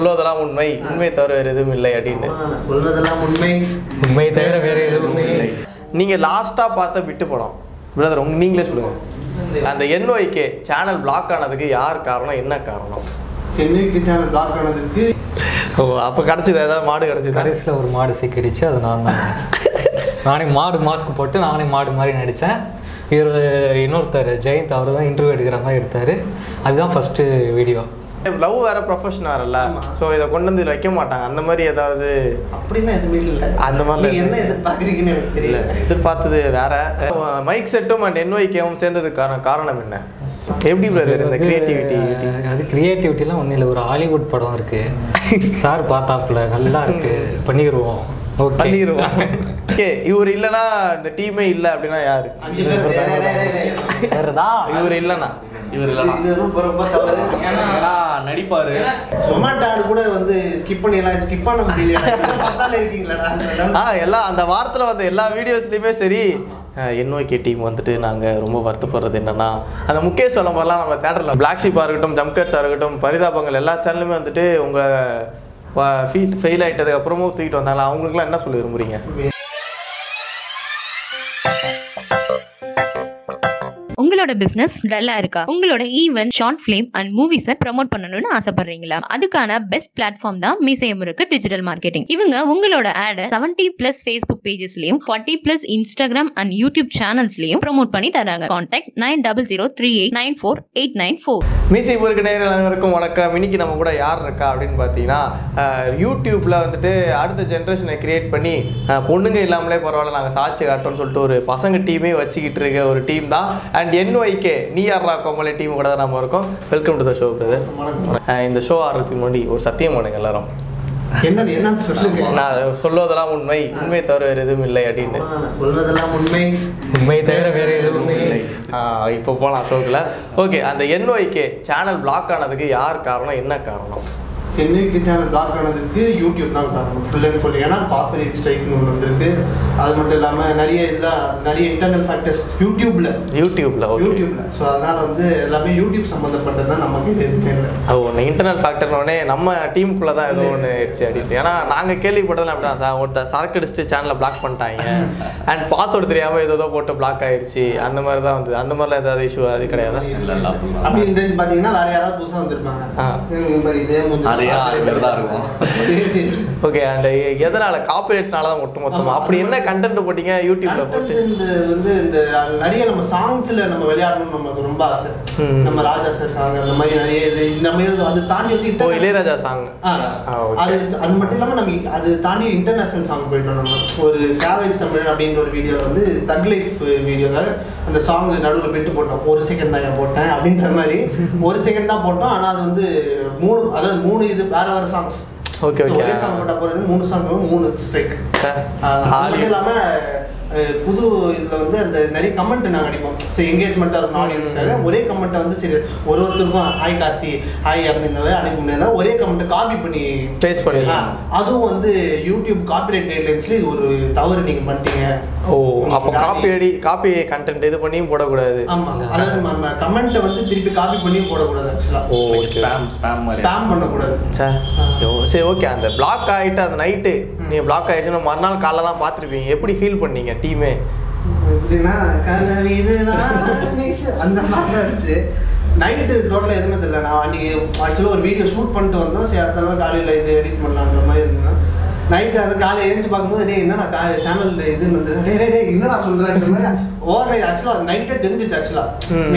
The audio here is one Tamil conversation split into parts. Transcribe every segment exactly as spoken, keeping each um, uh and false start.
சொல்வதெல்லாம் உண்மை, உண்மை தவிர வேறு எதுவும் இல்லை அப்படின்னு. சொல்வதெல்லாம் உண்மை, உண்மை தவிர வேறு எதுவும் இல்லை. நீங்கள் லாஸ்ட்டாக பார்த்த விட்டு படம் பிரதர் உங்க நீங்களே சொல்லுங்கள். அந்த N Y K channel block ஆனதுக்கு யார் காரணம், என்ன காரணம்? N Y K channel block ஆனதுக்கு ஓ அப்போ கிடச்சிது, ஏதாவது மாடு கிடச்சிது. கடைசியில் ஒரு மாடு சிக்கிடுச்சு, அது நான் தான். நானே மாடு மாஸ்க் போட்டு நானே மாடு மாதிரி நடித்தேன். இவர் இன்னொருத்தர் ஜெயந்த், அவர் தான் இன்டர்வியூ எடுக்கிற மாதிரி எடுத்தார். அதுதான் ஃபஸ்ட்டு வீடியோ. லவ் வேறு ப்ரொஃபஷனாக இல்லை, ஸோ இதை கொண்டு வந்து வைக்க மாட்டாங்க. அந்த மாதிரி ஏதாவது அப்படின்னா எதுவுமே இல்லை. அந்த மாதிரி என்ன எதிர்பார்க்குறீங்கன்னு எனக்கு தெரியல. எதிர்பார்த்தது வேறு. மைக் செட்டும் அண்ட் என் ஒய் கேவும் சேர்ந்ததுக்கான காரணம் என்ன? எப்படி பிரதர் இந்த கிரியேட்டிவிட்டி? அது கிரியேட்டிவிட்டிலாம் ஒன்றும் இல்லை. ஒரு ஹாலிவுட் படம் இருக்குது சார், பார்த்தாப்புல நல்லா இருக்குது, பண்ணிடுவோம் பண்ணிடுவோம். ஓகே இவர் இல்லைனா இந்த டீமே இல்லை அப்படின்னா யாரு? இவர் இல்லைனா இவர் நடிப்பாரு. சொமாட்டாடு கூட வந்து ஸ்கிப் பண்ணிடலாம், ஸ்கிப் பண்ண முடியல. ஆ எல்லா அந்த வாரத்தில் வந்த எல்லா வீடியோஸ்லையுமே சரி, என் ஒய் கே டீம் வந்துட்டு நாங்கள் ரொம்ப வருத்தப்படுறது என்னென்னா, அந்த முகேஷ் சொல்ல மாதிரிலாம் நம்ம தேட்டரில் பிளாக் ஷிப்பாக இருக்கட்டும், ஜம்கட்ஸாக இருக்கட்டும், பரிதாபங்கள் எல்லா சேனலுமே வந்துட்டு உங்கள் ஃபீல் ஃபெயில் ஆகிட்டதுக்கு அப்புறமும் தூக்கிட்டு வந்தாங்களா, அவங்களுக்குலாம் என்ன சொல்ல விரும்புகிறீங்க? உங்களோட பிசினஸ் டல்லா இருக்கா? உங்களோட ஈவென்ட், ஷார்ட் ஃபிலிம் அண்ட் மூவிஸை ப்ரமோட் பண்ணணும்னு ஆசைப்படுறீங்களா? அதுக்கான பெஸ்ட் பிளாட்ஃபார்ம் தான் மீசையம் இருக்கு டிஜிட்டல் மார்க்கெட்டிங். இவங்க உங்களோட ஆடை செவன்டி பிளஸ் ஃபேஸ்புக் பேஜஸ்லையும் forty plus Instagram and YouTube சேனல்ஸ்லையும் ப்ரமோட் பண்ணி தராங்க. Contact nine double zero three eight nine four eight nine four. மீசையம் இருக்கு நேயர்களுக்கும் வணக்கம். இன்னைக்கு நம்ம கூட யார் இருக்கா அப்படின்னு பார்த்தீங்கன்னா, யூடியூப்ல வந்துட்டு அடுத்த ஜென்ரேஷனை கிரியேட் பண்ணி பொண்ணுங்க இல்லாமலே பரவாயில்ல நாங்கள் சாட்சி காட்டோம்னு சொல்லிட்டு ஒரு பசங்க டீமே வச்சுக்கிட்டு இருக்க ஒரு டீம் தான் அண்ட் என் ஒய் கே நீ யாருடா கோமாளி டீம் கூட தான் நம்ம இருக்கோம். Welcome to the show brother. இந்த ஷோ ஆரம்பிக்கிறதுக்கு முன்னாடி ஒரு சத்தியம் பண்ணுங்க எல்லாரும். என்ன என்ன சொல்லுங்க? நான் சொல்வதெல்லாம் உண்மை, உண்மை தவிர வேறு எதுவும் இல்லை அப்படின்னு. சொல்வதெல்லாம் உண்மை, உண்மை தவிர வேறு எதுவும் இல்லை. இப்போ போகலாம் ஷோக்கில். ஓகே, அந்த N Y K channel block ஆனதுக்கு யார் காரணம், என்ன காரணம்? N Y K channel block ஆனதுக்கு யூடியூப் தான் காரணம் ஃபுல் அண்ட் ஃபுல். ஏன்னா காப்பிரைட் ஸ்ட்ரைக்னு ஒன்று வந்திருக்கு. அது மட்டும் இல்லாமல் நிறைய இதெல்லாம் நிறைய இன்டர்னல் ஃபேக்டர்ஸ் யூடியூப்ல யூடியூப்ல யூடியூப்ல ஸோ அதனால் வந்து எல்லாமே யூடியூப் சம்மந்தப்பட்டது தான் நமக்கு எதுவுமே இல்லை. அது ஒன்று இன்டர்னல் ஃபேக்டர்னோடனே நம்ம டீமுக்குள்ளே தான் ஏதோ ஒன்று ஆயிடுச்சு அப்படின்ட்டு. ஏன்னா நாங்கள் கேள்விப்பட்டதில் அப்படிதான் சார், ஒருத்த சரக்கு அடிச்சுட்டு சேனலை பிளாக் பண்ணிட்டாங்க அண்ட் பாஸ்வேர்டு தெரியாமல் ஏதோ போட்டு பிளாக் ஆயிடுச்சு. அந்த மாதிரி தான் வந்து அந்த மாதிரிலாம் ஏதாவது இஷ்யூ அது கிடையாது. அப்படின்னு பார்த்தீங்கன்னா வேறு யாராவது புதுசாக வந்துருப்பாங்க. இதே முன்னாடி ஓகே. அண்ட் எதனால காப்பிரைட்ஸ்னால தான் ஒட்டு மொத்தமா? அப்படி என்ன கண்டென்ட் போட்டீங்க யூடியூப்ல? போட்டு வந்து இந்த நிறைய நம்ம சாங்ஸ்ல நம்ம விளையாடணும், நமக்கு ரொம்ப ஆசை. நம்ம ராஜா சார் சாங் அந்த மாதிரி நிறைய இது நம்ம அது தாண்டி வந்து இளையராஜா சாங் அது அது மட்டும் இல்லாமல் நம்ம அது தாண்டி இன்டர்நேஷனல் சாங் போயிட்டோம். நம்ம ஒரு சேவேஜ் தமிழன் அப்படின்ற ஒரு வீடியோ வந்து தக் லைஃப் வீடியோல அந்த சாங் நடுவில் போயிட்டு போட்டோம். ஒரு செகண்ட் தான் நான் போட்டேன் அப்படின்ற மாதிரி ஒரு செகண்ட் தான் போட்டோம். ஆனால் அது வந்து மூணு அதாவது மூணு இது வேற வேற சாங்ஸ். Okay okay. ஒரே சாங் போட்டா போறது மூணு சாங் மூணு ஸ்ட்ரைக். அது இல்லாம புது இதில் வந்து அந்த நிறைய கமெண்ட் நாங்கள் அடிப்போம். சரி என்கேஜ்மெண்ட்டாக இருக்கும் ஆடியன்ஸ்க்காக ஒரே கமெண்ட்டை வந்து சரி ஒரு ஒருத்தருக்கும் ஹாய் கார்த்தி ஹாய் அப்படின்ற மாதிரி அனுப்ப முடியாது. ஒரே கமெண்ட்டை காப்பி பண்ணி பேஸ்ட் பண்ணிடலாம். அதுவும் வந்து யூடியூப் காப்பிரைட் கைட்லைன்ஸ்லேயும் இது ஒரு தவறு நீங்கள் பண்ணிட்டீங்க. ஓ அப்போ காப்பி அடி காப்பி கண்டென்ட் இது பண்ணியும் போடக்கூடாது. ஆமாம், அதாவது நம்ம கமெண்ட்டை வந்து திருப்பி காப்பி பண்ணியும் போடக்கூடாது. ஆக்சுவலாக ஓ ஸ்பேம் ஸ்பேம் மாதிரி ஸ்பேம் பண்ணக்கூடாது சார். சரி ஓகே. அந்த பிளாக் ஆகிட்டு அந்த நைட்டு நீங்கள் பிளாக் ஆகிடுச்சுன்னா மறுநாள் காலைல தான் பார்த்துருப்பீங்க. எப்படி ஃபீல் பண்ணீங்க டீமே? எப்படின்னா அந்த மாதிரி தான் இருந்துச்சு. நைட்டு டோட்டலாக எதுவுமே தெரியல. நான் அன்றைக்கி ஆக்சுவலாக ஒரு வீடியோ ஷூட் பண்ணிட்டு வந்தோம். சரி அடுத்த நாள் காலையில் இது எடிட் பண்ணலான்ற மாதிரி இருந்தேன்னா நைட்டு அதை காலையில் எழுந்து பார்க்கும்போது டே என்ன நான் கா சேனல் இதுன்னு வந்துடுறேன். டே டே என்ன நான் சொல்கிறேன் ஓவர் நைட் ஆக்சுவலாக நைட்டே தெரிஞ்சிச்சு. ஆக்சுவலாக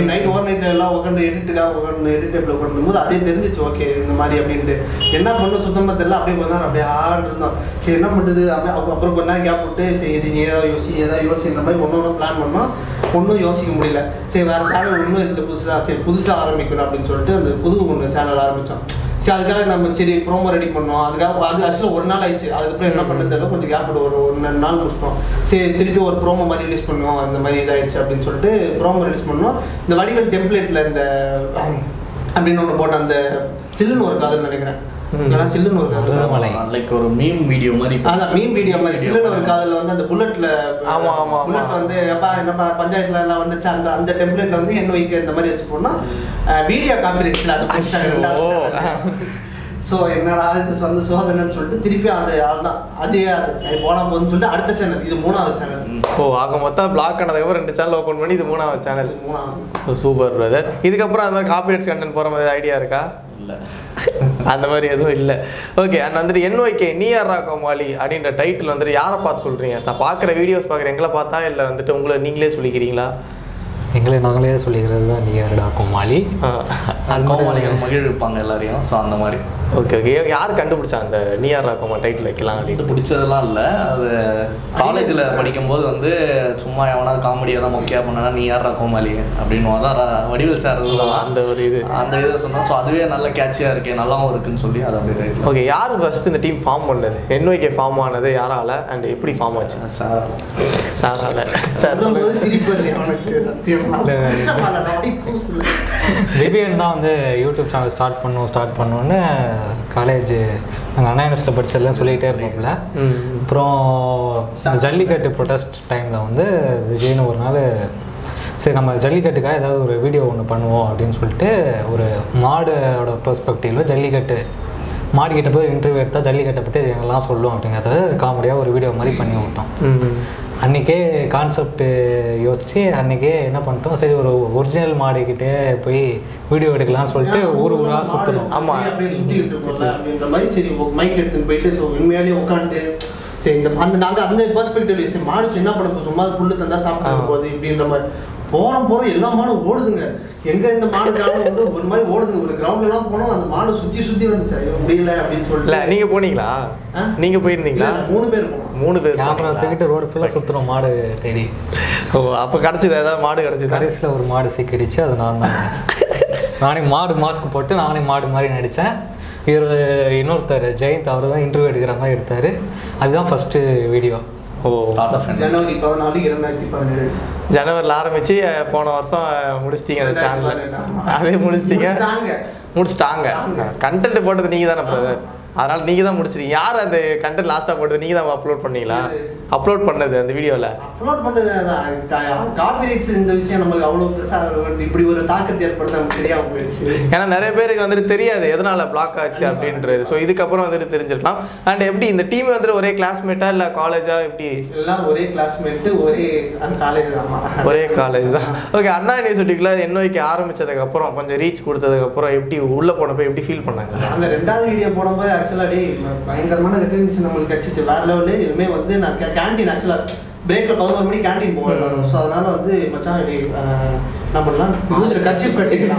நைட் ஓவர் நைட்டில் எல்லாம் உட்காந்து எடிட்டுக்காக உட்காந்து எடிட் டைப்பில் உட்காந்தும்போது அதே தெரிஞ்சிச்சு. ஓகே இந்த மாதிரி அப்படின்ட்டு என்ன பண்ண சுத்தமாக தெரியல. அப்படியே கொஞ்சம் அப்படியே ஆள் இருந்தோம். சரி என்ன பண்ணுறது அப்படியே அப்புறம் கொஞ்ச நாள் கேப் விட்டு சரி இது ஏதாவது யோசி ஏதாவது யோசிக்கிற மாதிரி ஒன்று ஒன்று பிளான் பண்ணோம். ஒன்றும் யோசிக்க முடியல. சரி வேறு சேனல் ஒன்றும் இதில் புதுசாக சரி புதுசாக ஆரம்பிக்கணும் அப்படின்னு சொல்லிட்டு அந்த புது ஒன்று சேனல் ஆரம்பித்தோம். சரி அதுக்காக நம்ம சரி ப்ரோமோ ரெடி பண்ணோம். அதுக்காக அது ஆக்சுவலாக ஒரு நாள் ஆயிடுச்சு. அதுக்கப்புறம் என்ன பண்ணுறதுல கொஞ்சம் கேப் விட்டு ஒரு ஒரு ரெண்டு நாள் முடிச்சிட்டோம். சரி திருப்பி ஒரு ப்ரோமோ மாதிரி ரிலீஸ் பண்ணுவோம். அந்த மாதிரி இதாகிடுச்சு அப்படின்னு சொல்லிட்டு ப்ரோமோ ரிலீஸ் பண்ணோம். இந்த வடிவேல் டெம்ப்ளேட்டில் இந்த அப்படின்னு ஒன்று போட்ட அந்த சில்லுன்னு ஒரு கதைன்னு நினைக்கிறேன். ஏன்னா சில்லுன்னு ஒரு காதல் லைக் ஒரு மீம் வீடியோ மாதிரி. அதான் மீம் வீடியோ மாதிரி சில்லுன்னு ஒரு காதல் வந்து அந்த புல்லட்ல. ஆமாம் ஆமாம். புல்லட் வந்து எப்பா என்னப்பா பஞ்சாயத்துல எல்லாம் வந்துச்சு. அந்த அந்த டெம்ப்ளேட்ல வந்து என் ஒய் கே இந்த மாதிரி வச்சு போனால் வீடியோ காப்பி ரைட்ஸ்ல அது. So, I have to three channel. Super, brother. This copyright content idea. Okay, and the N Y K, nee yaruda komali, and the title under Yara Path Sultria. So, videos Pagangla எங்களே நாங்களே சொல்லிக்கிறது தான் nee yaruda komali அது கோமாளி மகிழ் இருப்பாங்க எல்லாரும் சோ அந்த மாதிரி ஓகே ஓகே யார் கண்டுபிடிச்சா அந்த nee yaruda komali டைட்டில் வைக்கலாம் அப்படி பிடிச்சதெல்லாம் இல்ல அது காலேஜ்ல படிக்கும்போது வந்து சும்மா எவனா காமெடியா தான் மொக்கையா பண்ணா nee yaruda komali அப்படினுவாத வடிவேல் சார் அந்த ஒரு இது அந்த இத சொன்னா சோ அதுவே நல்ல கேட்சியா இருக்கே நல்லாவும் இருக்குன்னு சொல்லி அது அப்படியே டைட்டில் ஓகே யார் ஃபர்ஸ்ட் இந்த டீம் ஃபார்ம் பண்ணது N Y K ஃபார்ம் ஆனது யாரால and எப்படி ஃபார்ம் ஆச்சு சார் சாரால சார் சொல்லும்போது சிரிப்பு வருது எனக்கு Libyan down the YouTube channel start Pano, start Pano, college, and I was able to get a pro Jallikat protest time down the Jane over another. Say, I'm a Jallikat guy, that was a video on a Pano audience will tell or a mod out of perspective, Jallikat. மார்க்கெட்ட போய் இன்டர்வியூ எடுத்தா ஜல்லிக்கட்ட பத்தி எல்லாம் சொல்லுவோம் அப்படிங்கறது காமெடியா ஒரு வீடியோ மாதிரி பண்ணி விட்டோம். அன்னைக்கே கான்செப்ட் யோசிச்சு அன்னைக்கே என்ன பண்ணிட்டோம் சரி ஒரு ஒரிஜினல் மாடிக்கிட்டே போய் வீடியோ எடுக்கலாம்னு சொல்லிட்டு ஊரு ஊரா சுத்துறோம். ஆமா அப்படியே சுத்திட்டு போறோம். அப்படிங்கிற மாதிரி சரி மைக் எடுத்து பேசி சோ உண்மையாலே உட்கார்ந்து சரி இந்த அந்த நாங்க அந்த பெர்ஸ்பெக்டிவ்ல சரி மாடு என்ன பண்ணுது சும்மா புல்லு தந்தா சாப்பிட்டு போகுது இப்படின்ற மாதிரி போறோம் போறோம் எல்லா மாடும் ஓடுதுங்க எங்க இந்த மாடு காணோம் வந்து ஒரு மாதிரி ஓடுது ஒரு கிரவுண்ட்ல எல்லாம் போறோம் அந்த மாடு சுத்தி சுத்தி வந்துச்சு அப்படியே அப்படினு சொல்லிட்டு நீங்க போனீங்களா நீங்க போய் இருந்தீங்களா மூணு பேர் போறோம் மூணு பேர் கேமரா தூக்கிட்டு ரோட் ஃபுல்லா சுத்துறோம் மாடு தேடி ஓ அப்ப கடச்சது ஏதா மாடு கடச்சது கடைசில ஒரு மாடு சிக்கிடுச்சு அது நான் தான் நானே மாடு மாஸ்க் போட்டு நானே மாடு மாதிரி நடிச்சேன் இவர் இன்னொருத்தர் ஜெயந்த் அவர்தான் இன்டர்வியூ எடுக்கிற மாதிரி எடுத்தாரு அதுதான் first video Oh, January twenty seventeen. January last year, I found ourselves mudisting at the channel. Are they mudisting? Mudstanga. Content about the Nigana brother. Aral Nigana Mudstri. Yara the content last about the Nigana upload Panila. Upload Pandana, the video. Upload Pandana, copyrights in the vision of all of the Sarah, the brewer attack there, but I'm very out with it. And an Arabic under the Teria, the other block at Chapin. So either couple under the Teria. And empty in the team under a classmate, college, empty. Love, or a classmate, or a college. Or a college. Okay, Anna is a declared N Y K arm, which is the Kapur, on the reach, good to the Kapur, empty, wool upon a empty field. And the entire video put up actually, I'm going to get to catch it. You may want to canteen actually. Break the power money canteen board. So, another day, Machadi Namala, Mudra Kachi particular.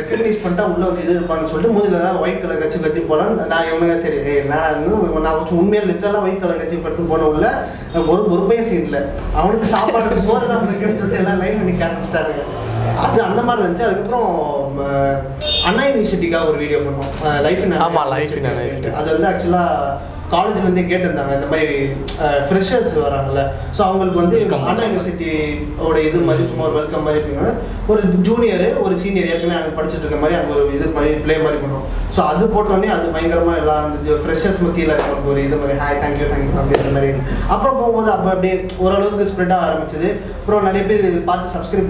Recognize Panta Ulla is a consult, Mudra, white color Kachi Poland, and I only say, hey, no, we want out to me a little white color Kachi Patupola, a Burpay Sindler. I want to stop at the source of Americans to tell a line when he can't start. At the Andaman, Anna Initiative, our video, life in Ama, life in Anna. Other actually. College when they get in the way uh, freshers were so I will one day university or either much more welcome or junior or senior purchase to the Maria or play Maripano. So other port only other Bangarma the freshers material or either hi, thank you, thank you. Apropos of the update or a local spread arm today, pro Naribi path subscribe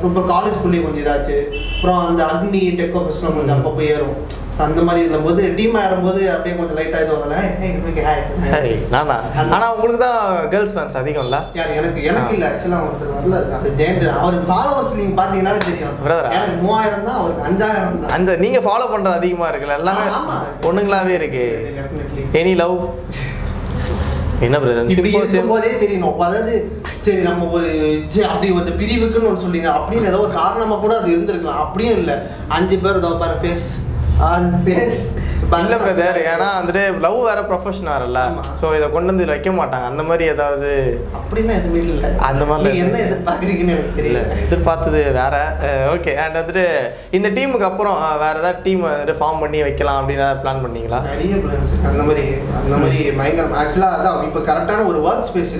proper college fully Munjirache, from the Agni Tech Professional Papoyero. அந்த மாதிரி இருக்கும்போது டீம் ஆடும்போது அப்படியே கொஞ்சம் லைட் ஆயிடுவாங்க ஏய் உங்களுக்கு ஹாய் ஹாய் நானா انا உங்களுக்கு தான் गर्ल्स ஃபேன்ஸ் அதிகம்ல यार எனக்கு எனக்கு இல்ல एक्चुअली ஒருத்தர் வரல அந்த ஜெயந்த் அவர் ஃபாலோவர்ஸ் நீங்க பாத்தீங்கனாலே தெரியும் எனக்கு மூவாயிரம் தான் அவருக்கு அஞ்சாயிரம் தான் அந்த நீங்க ஃபாலோ பண்றது அதிகமா இருக்குல எல்லாமே பொண்ணுங்களாவே இருக்கு எனி லவ் என்ன பிரதர் சிம்போதே தெரியும் அதாவது சரி நம்ம ஒரு அப்படி ஒரு பிரிவுக்குன்னு ஒரு சொல்றீங்க அப்படி ஏதோ ஒரு காரணமா கூட அது இருந்திருக்கலாம் அப்படியே இல்ல அஞ்சு பேர் ஏதோ பாரு face And face. Balla brother, I mean, love is a professional, so if you don't do it, you can't do it. That's not it. You can't do it. Okay, and in the team, what team you form and plan? Actually, a workspace.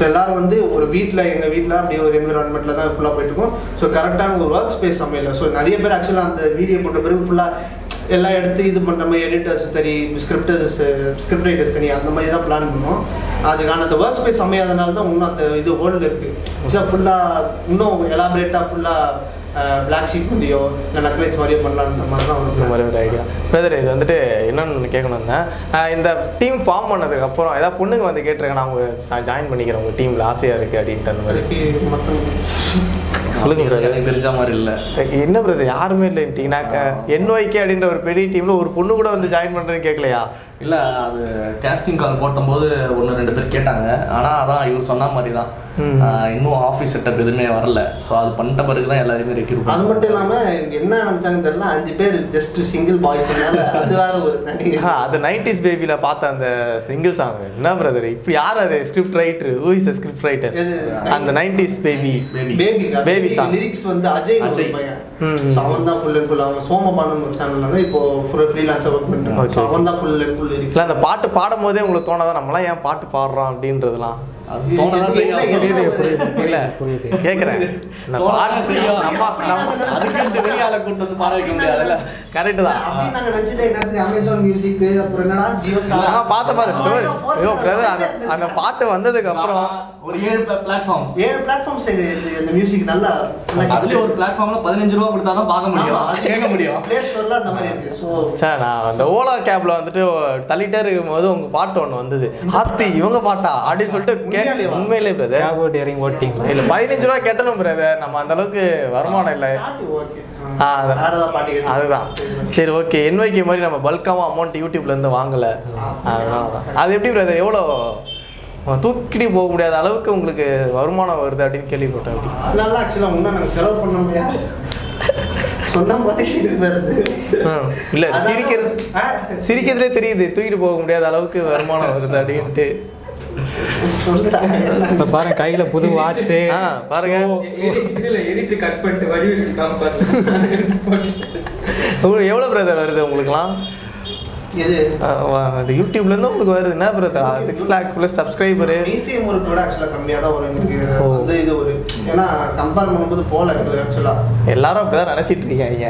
So, everyone is in a beat, environment, full of it. So, correct time, workspace. So, actually, the video எல்லா எடுத்து இது நம்ம எடிட்டர்ஸ் சரி ஸ்கிரிப்டர்ஸ் ஸ்கிரிப்ட் ரைட்டர்ஸ் சரி அந்த மாதிரி தான் பிளான் பண்ணோம். அதுக்கான அந்த வொர்க் ஸ்பேஸ் அமையாதனால தான் இன்னும் அந்த இது ஹோல்ட் இருக்கு. சோ ஃபுல்லா இன்னும் எலாபரேட்டா ஃபுல்லா பிளாக் ஷீட் மாதிரியோ இல்லை நக்லேஸ் மாதிரியோ பண்ணலாம். அந்த மாதிரி தான் ஒரு மாதிரி ஒரு ஐடியா. பிரதர் இது வந்துட்டு என்னென்னு கேட்கணும்னா இந்த டீம் ஃபார்ம் பண்ணதுக்கப்புறம் ஏதாவது பொண்ணுங்க வந்து கேட்டிருக்கேன் அவங்க ஜாயின் பண்ணிக்கிறேன் உங்கள் டீமில் ஆசையாக இருக்குது அப்படின்ட்டு அந்த மாதிரி மற்ற தெரிஞ்ச மாதிரி இல்லை என்ன பிரதர் யாருமே இல்லை டீனாக்கா என் ஒய் கே அப்படின்ற ஒரு பெரிய டீம்ல ஒரு பொண்ணு கூட வந்து ஜாயின் பண்றேன்னு கேட்கலையா? இல்லை அது கேஸ்டிங் கால் போட்டும்போது ஒன்று ரெண்டு பேர் கேட்டாங்க. ஆனால் அதான் இவர் சொன்ன மாதிரி தான் இன்னும் ஆஃபீஸ் செட்டப் எதுவுமே வரல. ஸோ அது பண்ணிட்ட பிறகு தான் எல்லாருமே ரெக்கிருக்கும். அது மட்டும் இல்லாமல் என்ன நினச்சாங்கன்னு தெரியல அஞ்சு பேர் ஜஸ்ட் சிங்கிள் பாய்ஸ் அது வேற ஒரு தனி அது நைன்டிஸ் பேபியில் பார்த்த அந்த சிங்கிள் சாங் என்ன பிரதர் இப்போ யார் அது script writer who is the script writer அந்த nineties baby baby song lyrics வந்து அஜய் அஜய் அவன் தான் ஃபுல் அண்ட் ஃபுல் அவன் சோமபானு ஒரு சேனல்ல தான் இப்போ ஃப்ரீலான்ஸா ஒர்க் பண்ணிட்டு அவன் தான் ஃபுல் அண்ட் ஃபுல் லிரிக்ஸ் அந்த பாட்டு பாடும் போதே உங்களுக்கு தோணாதான் நம்மளாம் ஏன் பாட்டு பாடுறோம் அப்படின்றதுலாம் பாட்டு வந்ததுக்கு அப்புறம் ஒரு ஏழு பிளாட்ஃபார்ம் ஏழு பிளாட்ஃபார்ம்ஸ் இந்த மியூசிக் நல்லா அதுல ஒரு பிளாட்ஃபார்ம்ல பதினஞ்சு ரூபா கொடுத்தா தான் பார்க்க முடியும் கேட்க முடியும் பிளே ஸ்டோர்ல அந்த மாதிரி இருக்கு. சோ சார் நான் அந்த ஓலா கேப்ல வந்துட்டு தள்ளிட்டே இருக்கும்போது உங்க பாட்டு ஒன்று வந்தது ஆத்தி இவங்க பாட்டா அப்படின்னு சொல்லிட்டு உண்மையிலே பிரதர் கேப் டேரிங் ஓட்டிங் இல்ல பதினஞ்சு ரூபா கேட்டணும் பிரதர் நம்ம அந்த அளவுக்கு வருமானம் இல்லை. அதுதான் சரி ஓகே என் ஒய் கே மாதிரி நம்ம பல்காவா அமௌண்ட் யூடியூப்ல இருந்து வாங்கலை. அது எப்படி பிரதர் எவ்வளோ தூக்கிட்டு போக முடியாத அளவுக்கு உங்களுக்கு வருமானம் வருது அப்படின்னு கேள்விப்பட்டேன். அதனால ஆக்சுவலாக ஒன்றும் நாங்கள் செலவு பண்ண முடியாது சொன்னால் பார்த்து சிரிக்கிறது இல்லை சிரிக்கிறது சிரிக்கிறதுலே தெரியுது தூக்கிட்டு போக முடியாத அளவுக்கு வருமானம் வருது அப்படின்ட்டு பாருங்க கையில புது வாட்ச் பாருங்க எவ்வளவு பிரதர் வருது உங்களுக்குலாம் யூடியூப்ல இருந்து உங்களுக்கு வருது என்ன brother six lakh plus subscriber ஈஸியும் ஒரு கூட ஆக்சுவலாக கம்மியாக தான் வரும் எனக்கு வந்து இது ஒரு ஏன்னா கம்பேர் பண்ணும்போது போகல ஆக்சுவலா எல்லாரும் அப்படிதான் நினைச்சிட்டு இருக்காங்க.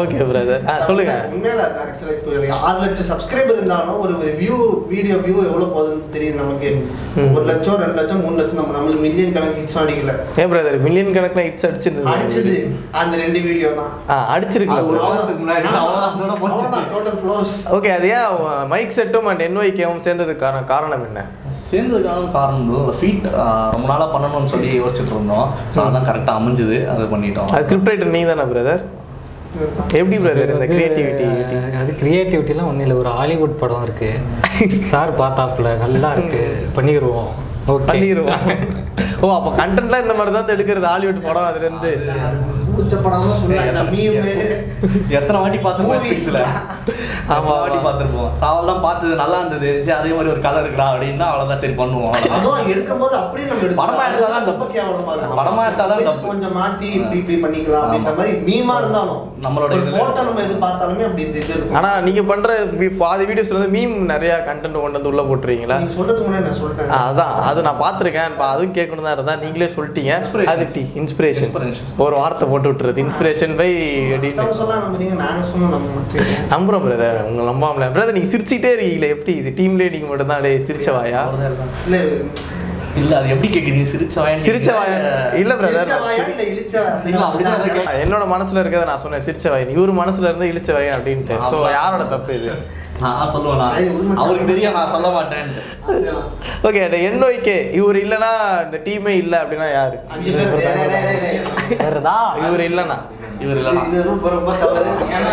ஓகே பிரதர் சொல்லுங்க உண்மையில ஆக்சுவலாக இப்போ ஆறு லட்சம் சப்ஸ்கிரைபர் இருந்தாலும் ஒரு ஒரு வியூ வீடியோ வியூ எவ்வளோ போகுதுன்னு தெரியுது நமக்கு ஒரு லட்சம் ரெண்டு லட்சம் மூணு லட்சம் நம்ம நம்மளுக்கு மில்லியன் கணக்கு ஹிட்ஸ் அடிக்கல. ஏன் பிரதர் மில்லியன் கணக்குலாம் ஹிட்ஸ் அடிச்சிருந்தது அடிச்சது அந்த ரெண்டு வீடியோ தான் அடிச்சிருக்கு ஒரு வருஷத்துக்கு முன்னாடி. ஓகே அது ஏன் மைக் செட்டும் அண்ட் என் ஒய் கேவும் சேர்ந்ததுக்கான காரணம் என்ன? சேர்ந்ததுக்கான காரணம் ஃபீட் ரொம்ப நாளாக பண்ணணும்னு சொல்லி யோசிச்சுட்டு இருந்தோம். ஸோ அதான் கரெக்டாக அமைஞ்சுது அதை பண்ணிட்டோம். அது ஸ்கிரிப்ட் ரைட்டர் நீ தானே பிரதர்? எப்படி பிரதர் இந்த கிரியேட்டிவிட்டி? அது கிரியேட்டிவிட்டிலாம் ஒன்றும் இல்லை ஒரு ஹாலிவுட் படம் இருக்குது சார் பார்த்தாப்புல நல்லா இருக்குது பண்ணிடுவோம் ஓகே பண்ணிடுவோம். ஓ அப்போ கண்டென்ட்லாம் இந்த மாதிரி தான் எடுக்கிறது ஹாலிவுட் படம் அதுலேருந்து எத்தனை வாட்டி பார்த்துருப்போம் சாவல் தான் பார்த்தது நல்லா இருந்தது சரி அதே மாதிரி ஒரு கலர் இருக்குடா அப்படின்னா அவ்வளோதான் சரி பண்ணுவோம். படமா எடுத்தாதான் படமா எடுத்தாதான் கொஞ்சம் மாற்றி இப்படி இப்படி பண்ணிக்கலாம் அப்படின்ற மாதிரி மீமா இருந்தாலும் நம்மளோட நம்ம எது பார்த்தாலுமே அப்படி இது இருக்கும். ஆனால் நீங்கள் பண்ணுற பாதி வீடியோஸ்ல வந்து மீம் நிறையா கண்டென்ட் கொண்டு வந்து உள்ளே போட்டுருவீங்களா? சொல்றதுக்கு முன்னாடி நான் சொல்லிட்டேன் அதான் அது நான் பார்த்துருக்கேன் இப்போ அதுவும் கேட்கணும் தான் இருந்தால் நீங்களே சொல்லிட்டீங்க அது இன்ஸ்பிரேஷன் ஒரு வார்த்தை போட்டு விட்டுறது இன்ஸ்பிரேஷன் பை நம்புகிறோம் பிரதர் உங்களை நம்பாமல பிரதர் நீங்கள் சிரிச்சுட்டே இருக்கீங்களே எப்படி இது டீம்லேயே நீங்கள் மட்டும்தான் அப்படியே சிரிச்சவாயா இல்லை இல்ல அது எப்படி கேக்குறீங்க சிரிச்சவாயன் சிரிச்சவாயன் இல்ல பிரதர் இல்ல இழிச்சவாயன் அப்படிதான் கேக்குறேன் என்னோட மனசுல இருக்கத நான் சொன்னேன் சிரிச்சவாயன் இவரு மனசுல இருந்து இழிச்சவாயன் அப்படின்ட்டு. சோ யாரோட தப்பு இது? நான் சொல்லுவேன் நான் அவருக்கு தெரியும் நான் சொல்ல மாட்டேன். ஓகே என் ஒய் கே இவரு இல்லனா இந்த டீமே இல்ல அப்படினா யாரு வேறதா இவரு இல்லனா இவர் இல்லனா இது ரொம்ப ரொம்ப தவறு ஏன்னா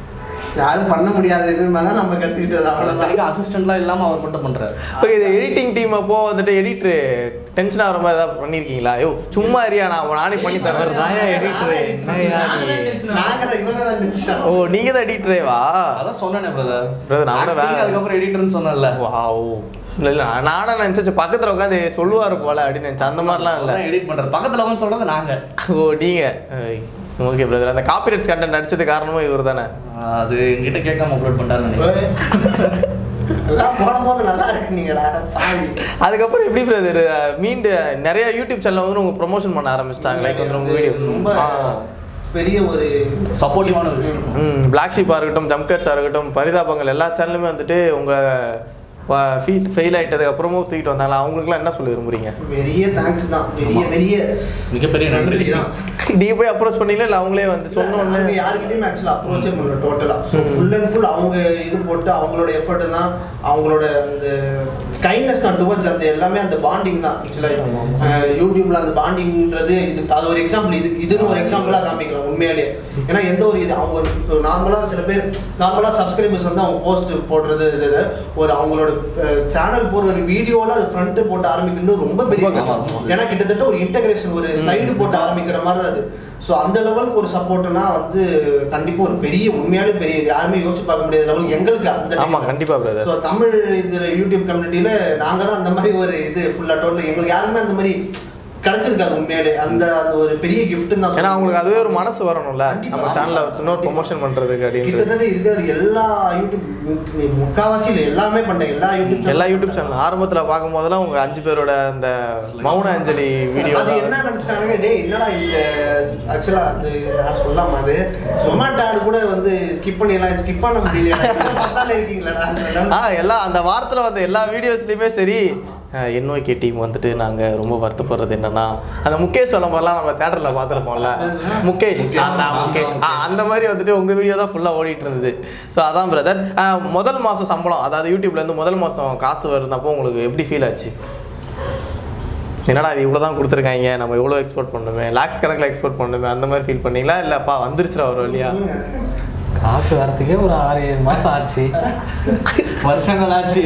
யாரும் பண்ண முடியாது நம்ம கற்றுக்கிட்டது அவ்வளோதான் அசிஸ்டண்ட்லாம் இல்லாமல் அவர் மட்டும் பண்ணுறாரு. ஓகே இது எடிட்டிங் டீம் அப்போது வந்துட்டு எடிட்ரு டென்ஷன் ஆகிற மாதிரி ஏதாவது பண்ணியிருக்கீங்களா? ஐயோ சும்மா ஏரியா நான் நானே பண்ணி தரேன் தான் எடிட்ரு நாங்கள் ஓ நீங்கள் தான் எடிட்ரேவா? அதான் சொன்னேன் பிரதர் பிரதர் நான் வேலை அதுக்கப்புறம் எடிட்டர்னு சொன்னேன்ல வா ஓ இல்லை இல்லை நானும் நினச்சி பக்கத்தில் உட்காந்து சொல்லுவார் போல அப்படின்னு நினச்சேன் அந்த மாதிரிலாம் இல்லை எடிட் பண்ணுறது பக்கத்தில் உட்காந்து சொல்கிறது நாங்கள் ஓ நீங்கள் Okay, brother. And the copyrights content is the reason why you are there. Ah, that you get to upload content. That's எப்படி பிரதர் மீண்ட் நிறைய யூடியூப் சேனல்ல வந்து உங்களுக்கு ப்ரமோஷன் பண்ண ஆரம்பிச்சிட்டாங்க லைக் வந்து உங்க வீடியோ ரொம்ப பெரிய ஒரு சப்போர்ட்டிவான விஷயம் ம் Black Sheep ஆகட்டும் ஜம்கர்ஸ் ஆகட்டும் பரிதாபங்கள் எல்லா சேனலுமே வந்துட்டு உங்க ஃபீல் ஃபெயில் ஆயிட்டதுக்கு அப்புறமோ தூக்கிட்டு வந்தாங்க அவங்களுக்கு எல்லாம் என்ன சொல்ல விரும்பறீங்க பெரிய thanks தான் பெரிய பெரிய மிகப்பெரிய நன்றி தான் டிபை அப்ரோச் பண்ணீங்களா இல்ல அவங்களே வந்து சொன்னோம்னா யார்கிட்டயும் एक्चुअली அப்ரோச்சே பண்ணல டோட்டலா சோ ஃபுல் அண்ட் ஃபுல் அவங்க இது போட்டு அவங்களோட எஃபோர்ட் தான் அவங்களோட அந்த கைண்ட்னஸ் தான் டுவர்ட்ஸ் அந்த எல்லாமே அந்த பாண்டிங் தான் एक्चुअली YouTubeல அந்த பாண்டிங்ன்றது இது அது ஒரு எக்ஸாம்பிள் இது இதுன்னு ஒரு எக்ஸாம்பிளா காமிக்கலாம் உண்மையிலேயே ஏனா எந்த ஒரு இது அவங்க நார்மலா சில பேர் நார்மலா சப்ஸ்கிரைபர்ஸ் வந்து அவங்க போஸ்ட் போடுறது இது ஒரு அவங்களோட சேனல் போற ஒரு வீடியோல அது ஃப்ரண்ட் போட்டு ஆரம்பிக்கிறது ரொம்ப பெரிய விஷயம் ஏனா கிட்டத்தட்ட ஒரு இன்டகிரேஷன் ஒரு ஸ்லைடு போட்டு ஆரம்பிக்கிற மாதிரி அது சோ அந்த லெவலுக்கு ஒரு சப்போர்ட்னா வந்து கண்டிப்பா ஒரு பெரிய உண்மையாலே பெரிய யாருமே யோசிச்சு பார்க்க முடியாத லெவலுக்கு எங்களுக்கு அந்த ஆமா கண்டிப்பா பிரதர் சோ தமிழ் இதுல YouTube கம்யூனிட்டில நாங்க தான் அந்த மாதிரி ஒரு இது ஃபுல்லா டோட்டல் எங்களுக்கு யாருமே அந்த மாதிரி கடச்சிருக்காங்க உண்மையிலே அந்த அது ஒரு பெரிய gift தான் ஏனா உங்களுக்கு அதுவே ஒரு மனசு வரணும்ல நம்ம சேனல்ல இன்னொரு ப்ரமோஷன் பண்றதுக்கு அப்படின்றது கிட்டத்தட்ட இருக்க எல்லா YouTube முக்காவாசில எல்லாமே பண்றாங்க எல்லா YouTube எல்லா YouTube சேனல் ஆரம்பத்துல பாக்கும்போதெல்லாம் உங்க அஞ்சு பேரோட அந்த மௌன அஞ்சலி வீடியோ அது என்ன நடந்துச்சாங்க டேய் என்னடா இந்த एक्चुअली அந்த நான் சொல்லாம அது சொமாட்டாடு கூட வந்து ஸ்கிப் பண்ணிலாம் ஸ்கிப் பண்ண முடியல எனக்கு பார்த்தாலே இருக்கீங்களா ஆ எல்லா அந்த வாரத்துல வந்த எல்லா வீடியோஸ்லயுமே சரி N Y K டீம் வந்துட்டு நாங்க ரொம்ப வருத்தப்படுறது என்னன்னா அந்த முகேஷ் வளம்பரலாம் நம்ம தியேட்டர்ல பாத்துறோம்ல முகேஷ் ஆமா முகேஷ் அந்த மாதிரி வந்துட்டு உங்க வீடியோ தான் ஃபுல்லா ஓடிட்டு இருந்தது சோ அதான் பிரதர் முதல் மாசம் சம்பளம் அதாவது YouTubeல இருந்து முதல் மாசம் காசு வருதுனப்போ உங்களுக்கு எப்படி ஃபீல் ஆச்சு என்னடா இது இவ்வளவு தான் கொடுத்திருக்காங்க நம்ம இவ்வளவு எக்ஸ்போர்ட் பண்ணுமே லாக்ஸ் கணக்குல எக்ஸ்போர்ட் பண்ணுமே அந்த மாதிரி ஃபீல் பண்ணீங்களா இல்லப்பா வந்துருச்சுற வர இல்லையா காசு வரதுக்கே ஒரு ஆறு ஏழு மாசம் ஆச்சு வருஷங்கள் ஆச்சு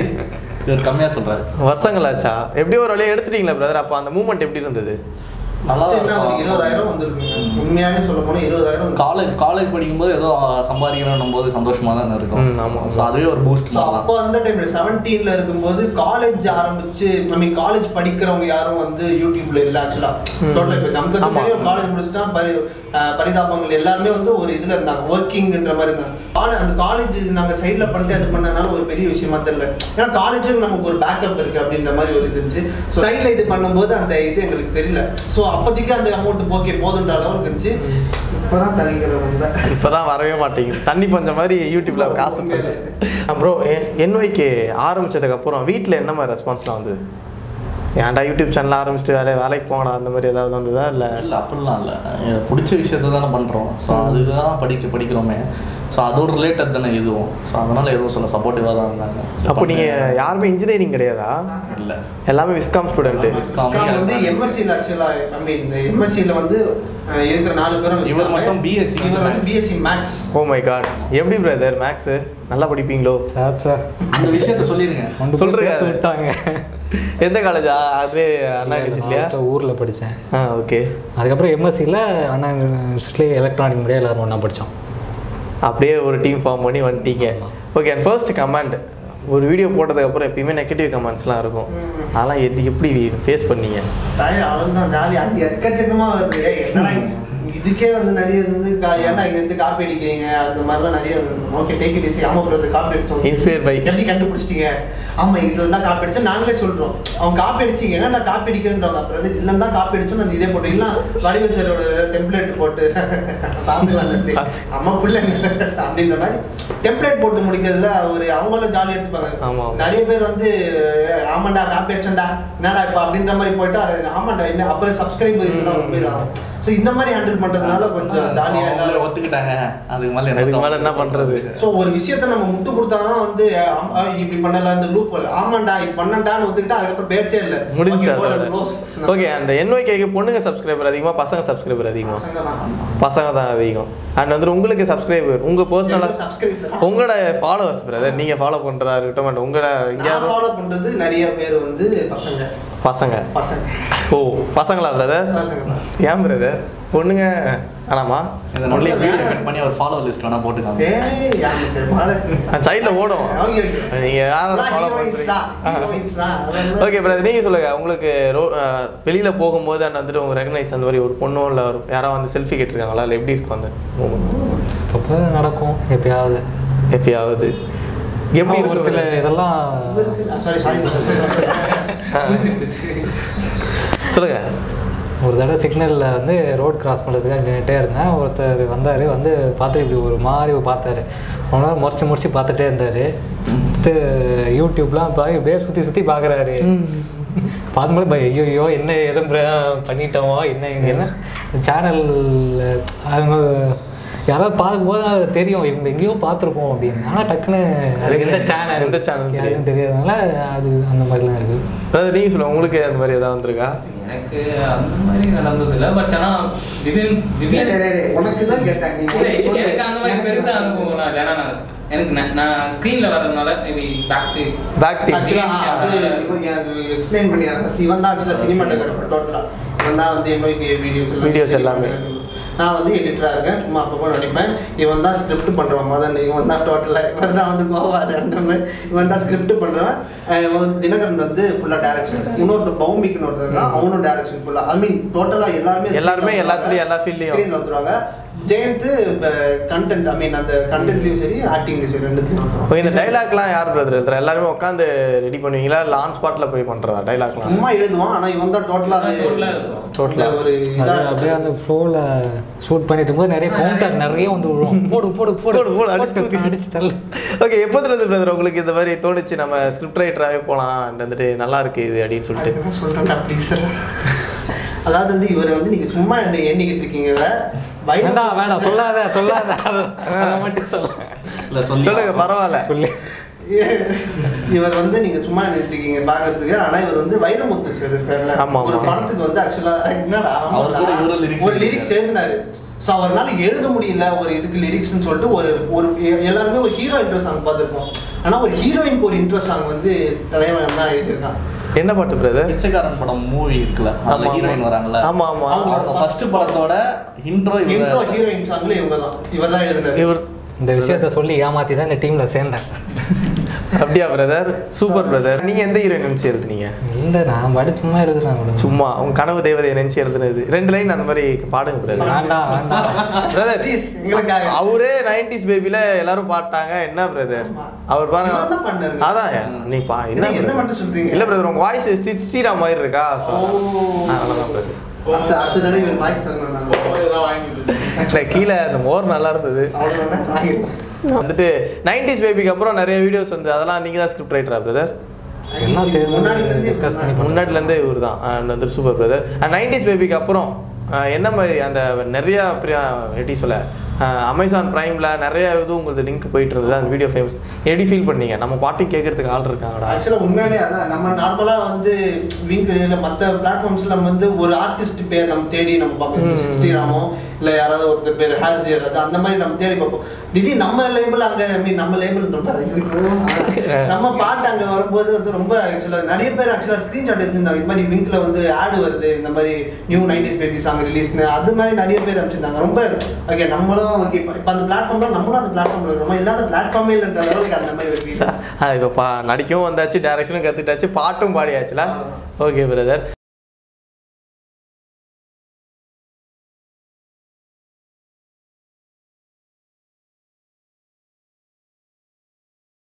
இது கம்மியா சொல்றாரு வருஷங்களாச்சா எப்படி ஒரு வழியை எடுத்துட்டீங்களா பிரதர் அப்ப அந்த மூவ்மெண்ட் எப்படி இருந்தது நல்லா என்ன ஒரு இருபதாயிரம் வந்திருக்குங்க உண்மையாவே சொல்ல போனா இருபதாயிரம் காலேஜ் காலேஜ் படிக்கும்போது ஏதோ சம்பாதிக்கணும் போது சந்தோஷமா தான் இருக்கும் ஆமா சோ அதுவே ஒரு பூஸ்ட் தான் அப்ப அந்த டைம்ல பதினேழுல இருக்கும்போது காலேஜ் ஆரம்பிச்சு நம்ம காலேஜ் படிக்கிறவங்க யாரும் வந்து YouTubeல இல்ல एक्चुअली டோட்டலா இப்ப நமக்கு சரி காலேஜ் முடிச்சிட்டா பரிதாபங்கள் எல்லாரும் வந்து ஒரு இதுல இருந்தாங்க வர்க்கிங்ன்ற மாதிரி இருந்தாங்க அந்த காலேஜ் நாங்க சைடுல பண்ணிட்டு அது பண்ணனால ஒரு பெரிய விஷயமா தெரியல ஏனா காலேஜுக்கு நமக்கு ஒரு பேக்கப் இருக்கு அப்படின்ற மாதிரி ஒரு இதுஞ்சு சோ சைடுல இது பண்ணும்போது அந்த இது உங்களுக்கு தெரியல சோ அப்போதிக்கு அந்த அமௌண்ட் போக்கே போதுன்ற அளவுக்கு இருந்துச்சு இப்போதான் தள்ளிக்கிறது ரொம்ப இப்போதான் வரவே மாட்டேங்குது தண்ணி பஞ்ச மாதிரி YouTubeல காசு பஞ்சம் bro N Y K ஆரம்பிச்சதுக்கு அப்புறம் வீட்ல என்ன மாதிரி ரெஸ்பான்ஸ்லாம் வந்தது ஏன்டா YouTube சேனல் ஆரம்பிச்சிட்டு வேற வேலைக்கு போகணும் அந்த மாதிரி ஏதாவது வந்ததா இல்ல இல்ல அப்படிலாம் இல்ல பிடிச்ச விஷயத்தை தான பண்றோம் சோ அதுதான் படிக்க படிக்கிறோமே சோ அதோட ரிலேட்டட் தான இதுவும் சோ அதனால ஏதோ சொல்ல சப்போர்ட்டிவா தான் இருந்தாங்க அப்ப நீங்க யாருமே இன்ஜினியரிங் கிடையாதா இல்ல எல்லாமே விஸ்காம் ஸ்டூடண்ட் விஸ்காம் வந்து எம்எஸ்சி லட்சலா ஐ மீன் எம்எஸ்சி ல வந்து இருக்கிற நாலு பேரும் இவர் மட்டும் B.Sc இவர் B.Sc maths oh my god எப்படி பிரதர் மேக்ஸ் நல்லா படிப்பீங்களோ சாச்சா அந்த விஷயத்தை சொல்லிருங்க சொல்றீங்க விட்டாங்க எந்த காலேஜா அது அண்ணா யூனிவர்சிட்டியா ஊர்ல படிச்சேன் ஆ ஓகே அதுக்கு அப்புறம் எம்எஸ்சி ல அண்ணா யூனிவர்சிட்டில எலக்ட்ரானிக் மீடியா எல்லாரும் ஒண்ணா படிச்சோம் அப்படியே ஒரு டீம் ஃபார்ம் பண்ணி வந்துட்டீங்க ஓகே அண்ட் ஃபர்ஸ்ட் கமெண்ட் ஒரு வீடியோ போட்டதுக்கு அப்புறம் எப்பவுமே நெகட்டிவ் கமெண்ட்ஸ்லாம் இருக்கும் அதெல்லாம் எப்படி ஃபேஸ் பண்ணீங்க தாய் அவளதான் ஜாலி அது எக்கச்சக்கமா வருது என்னடா இதுக்கே வந்து நிறைய வந்து ஏன்னா இங்க இருந்து காப்பி அடிக்கிறீங்க அந்த மாதிரிலாம் நிறைய ஓகே டேக் இட் ஈஸி ஆமா ப்ரோ காப்பி அடிச்சோம் இன்ஸ்பயர் பை எப்படி கண்டுபிடிச்சிட்டீங்க ஆமா இதுல தான் காப்பி அடிச்சோம் நாங்களே சொல்றோம் அவங்க காப்பி அடிச்சீங்கன்னா நான் காப்பி அடிக்கிறேன்றாங்க அப்புறம் இதுல தான் காப்பி அடிச்சோம் நான் இதே போட்டு இல்ல வடிவல் சாரோட டெம்ப்ளேட் போட்டு பாத்துக்கலாம் அம்மா பிள்ளைங்க அப்படின்ற மாதிரி டெம்ப்ளேட் போட்டு முடிக்கிறதுல ஒரு அவங்களும் ஜாலியாக எடுத்துப்பாங்க நிறைய பேர் வந்து ஆமாண்டா காப்பி அடிச்சோண்டா என்னடா இப்போ அப்படின்ற மாதிரி போயிட்டா ஆமாண்டா இல்லை அப்புறம் சப்ஸ்கிரைபர் இதெல்லாம் ரொம்ப இதாகும் சோ இந்த மாதிரி ஹேண்டில் பண்றதுனால கொஞ்சம் டாலியா எல்லாரும் ஒத்துக்கிட்டாங்க அதுக்கு மேல எனக்கு மேல என்ன பண்றது சோ ஒரு விஷயத்தை நம்ம முட்டு கொடுத்தானா வந்து இப்படி பண்ணலாம் அந்த லூப் ஆமாண்டா இப்ப பண்ணண்டான்னு ஒத்துக்கிட்டா அதுக்கு அப்புறம் பேச்சே இல்ல முடிஞ்சது ஓகே அந்த N Y K க்கு பொண்ணுங்க சப்ஸ்கிரைபர் அதிகமா பசங்க சப்ஸ்கிரைபர் அதிகமா பசங்க தான் அதிகம் அண்ட் வந்து உங்களுக்கு சப்ஸ்கிரைபர் உங்க पर्सनலா சப்ஸ்கிரைபர் உங்களோட ஃபாலோவர்ஸ் பிரதர் நீங்க ஃபாலோ பண்றதா இருக்கட்டும் அண்ட் உங்கள நான் ஃபாலோ பண்றது நிறைய பேர் வந்து பசங்க Pasanga. Pasanga. Oh, Pasangla brother. Pasangla. Yeah, brother. Ponunga, anama. Only video follow list na potukaanga. Hey, yeah, sir. And side la odum. Follow okay, brother. Neenga solunga. Ungalku velila pogumbodhu and vandhu unga recognize andha mari oru ponno illa yara vandhu selfie ketrukanga la eppadi irukku andha appa nadakum eppiyavadhu eppiyavadhu எப்படி ஒரு சில இதெல்லாம் சாரி சாரி சொல்லுங்க ஒரு தடவை சிக்னல்ல வந்து ரோட் கிராஸ் பண்றதுக்கு நின்னுட்டே இருந்தேன் ஒருத்தர் வந்தாரு வந்து பாத்து இப்படி ஒரு மாதிரி பார்த்தாரு அவனால மொர்ச்சி மொர்ச்சி பார்த்துட்டே இருந்தாரு யூடியூப்லாம் பாரு அப்படியே சுத்தி சுத்தி பார்க்கறாரு பாதும்போது பை ஐயோ என்ன எதுவும் பண்ணிட்டோமோ என்ன என்ன சேனல் அவங்க யாராவது பார்க்கும்போது அது தெரியும் இவங்க எங்கேயோ பார்த்துருப்போம் அப்படின்னு ஆனால் டக்குன்னு எந்த சேனல் எந்த சேனல் யாருக்கும் தெரியாதனால அது அந்த மாதிரிலாம் இருக்குது அதாவது நீங்கள் சொல்லுங்கள் உங்களுக்கு அந்த மாதிரி எதாவது வந்துருக்கா எனக்கு அந்த மாதிரி நடந்ததில்லை பட் ஆனால் திடீர்னு திடீர்னு உனக்கு தான் கேட்டாங்க எனக்கு அந்த மாதிரி பெருசாக அனுபவம் நான் ஏன்னா நான் எனக்கு நான் ஸ்க்ரீனில் வர்றதுனால மேபி பேக் டீ பேக் டீ அது எக்ஸ்பிளைன் பண்ணி சிவன் தான் ஆக்சுவலாக சினிமாட்டோகிராஃபர் டோட்டலாக இவன் தான் வந்து N Y K videos videos எல்லாமே நான் வந்து எடிட்டராக இருக்கேன் சும்மா அப்பப்போ நடிப்பேன் இவன் தான் ஸ்கிரிப்ட் பண்ணுறவன் மதன் இவன் தான் டோட்டலாக இவன் தான் வந்து கோவா ரெண்டுமே இவன் தான் ஸ்கிரிப்ட் பண்ணுறவன் தினகரன் வந்து ஃபுல்லாக டேரக்ஷன் இன்னொருத்த பௌமிக்குன்னு ஒருத்தர் தான் அவனும் டேரக்ஷன் ஃபுல்லாக ஐ மீன் டோட்டலாக எல்லாருமே எல்லாருமே எல்லாத்துலேயும் எல்லா ஃபீல்ட்லேயும் ஸ்க்ரீனில் வந்துடுவாங்க ஜெயந்த் கண்டென்ட் ஐ மீன் அந்த கண்டென்ட்லேயும் சரி ஆக்டிங்லேயும் சரி ரெண்டுத்தையும் இப்போ இந்த டைலாக்லாம் யார் பிரதர் எழுதுறா எல்லாருமே உட்காந்து ரெடி பண்ணுவீங்களா இல்லை ஆன் ஸ்பாட்டில் போய் பண்ணுறதா டைலாக்லாம் சும்மா எழுதுவான் ஆனால் இவன் தான் டோட்டலாக டோட்டலாக ஒரு இதாக அப்படியே அந்த ஃப்ளோவில் ஷூட் பண்ணிட்டு இருக்கும்போது நிறைய கவுண்டர் நிறைய வந்து விழுவோம் போடு போடு போடு போடு அடிச்சு அடிச்சு தள்ள ஓகே எப்போதுலேருந்து பிரதர் உங்களுக்கு இந்த மாதிரி தோணுச்சு நம்ம ஸ்கிரிப்ட் ரைட்டராகவே போகலாம் வந்துட்டு நல்லா இருக்குது இது அப்படின்னு சொல்லிட்டு சொல்கிறேன் அப்படி சார் அதாவது வந்து இவரை வந்து நீங்கள் சும்மா என்ன எண்ணிக்கிட்டு இருக்கீங்க வேண்டாம் வேண்டாம் சொல்லாத சொல்லாத மட்டும் சொல்ல இல்லை சொல்லுங்க பரவாயில்ல சொல்லி இவர் வந்து நீங்க சும்மா நின்றுட்டீங்க பாக்கிறதுக்கு ஆனா இவர் வந்து வைரமுத்து சார் இருக்காருல்ல ஒரு படத்துக்கு வந்து ஆக்சுவலா என்னடா ஒரு லிரிக்ஸ் எழுதினாரு ஸோ அவரால் எழுத முடியல ஒரு இதுக்கு லிரிக்ஸ்ன்னு சொல்லிட்டு ஒரு ஒரு எல்லாருமே ஒரு ஹீரோ இன்ட்ரோ சாங் பார்த்துருப்போம் ஆனால் ஒரு ஹீரோயினுக்கு ஒரு இன்ட்ரோ சாங் வந்து தலைவன் தான் எழுதியிருக்கான் என்ன பாட்டு பிரதர் பிச்சைக்காரன் படம் மூவி இருக்குல்ல அதுல ஹீரோயின் வராங்கல ஆமா ஆமா அவங்க ஃபர்ஸ்ட் படத்தோட இன்ட்ரோ இன்ட்ரோ ஹீரோயின் சாங்ல இவங்க தான் இவர தான் எழுதுனாரு இவர் இந்த விஷயத்தை சொல்லி ஏமாத்தி தான் இந்த டீம்ல சேர்ந்தாங்க அப்படியே பிரதர் சூப்பர் பிரதர் நீங்க எந்த ஹீரோயின் நினைச்சு எழுதுனீங்க இல்ல நான் படி சும்மா எழுதுறாங்க சும்மா அவங்க கனவு தேவதை நினைச்சு எழுதுனது ரெண்டு லைன் அந்த மாதிரி பாடுங்க brother Andal Andal brother please உங்களுக்கு அவரே நைன்டிஸ் பேபில எல்லாரும் பாட்டாங்க என்ன பிரதர் அவர் பாருங்க என்ன பண்ணாரு அதான் நீ பா என்ன என்ன மட்டும் சொல்றீங்க இல்ல பிரதர் உங்க வாய்ஸ் ஸ்டிச்சிரா மாதிரி இருக்கா அவ்வளவுதான் பிரதர் அந்த அடுத்த தடவை இவன் வாய்ஸ் தரணும் நான் போறதா வாங்கிட்டேன் கீழ அந்த மோர் நல்லா இருந்தது அவ்வளவுதான் வாங்கிட்டேன் வந்துட்டு நைன்டிஸ் பேபிக்கு அப்புறம் நிறைய வீடியோஸ் வந்து அதெல்லாம் நீங்க தான் ஸ்கிரிப்ட் ரைட்டரா பிரதர் எல்லாம் முன்னாடிலேருந்து டிஸ்கஸ் பண்ணி முன்னாடிலேருந்து இவர் தான் வந்து சூப்பர் பிரதர் நைன்டிஸ் பேபிக்கு அப்புறம் என்ன மாதிரி அந்த நிறையா எப்படி சொல்ல அமேசான் ப்ரைமில் நிறையா இதுவும் உங்களுக்கு லிங்க் போயிட்டு இருந்தது அந்த வீடியோ ஃபேமஸ் எப்படி ஃபீல் பண்ணீங்க நம்ம பாட்டு கேட்கறதுக்கு ஆள் இருக்காங்கடா ஆக்சுவலாக உண்மையிலே அதான் நம்ம நார்மலாக வந்து வின் இல்லை மற்ற பிளாட்ஃபார்ம்ஸில் நம்ம வந்து ஒரு ஆர்டிஸ்ட் பேர் நம்ம தேடி நம்ம பார்ப்போம் ஸ்ரீராமோ இல்லை யாராவது ஒருத்தர் பேர் ஹாரிஸ் யாராவது அந்த மாதிரி நம்ம தேடி பார்ப்போம் திடீர்னு நம்ம லேபிள் அங்கே மீன் நம்ம லேபிள் நம்ம பாட்டு அங்கே வரும்போது வந்து ரொம்ப ஆக்சுவலாக நிறைய பேர் ஆக்சுவலாக ஸ்க்ரீன்ஷாட் எடுத்துருந்தாங்க இது மாதிரி வின்கில் வந்து ஆடு வருது இந்த மாதிரி நியூ நைன்டிஸ் பேபி சாங் ரிலீஸ்னு அது மாதிரி நிறைய பேர் அனுப்பிச்சிருந்தாங்க ரொம்ப ஓகே நம்மளும் நடிக்கவும் வந்தாச்சு டைரக்ஷனும் கத்துட்டாச்சு பாட்டும் பாடியாச்சுல ஓகே பிரதர்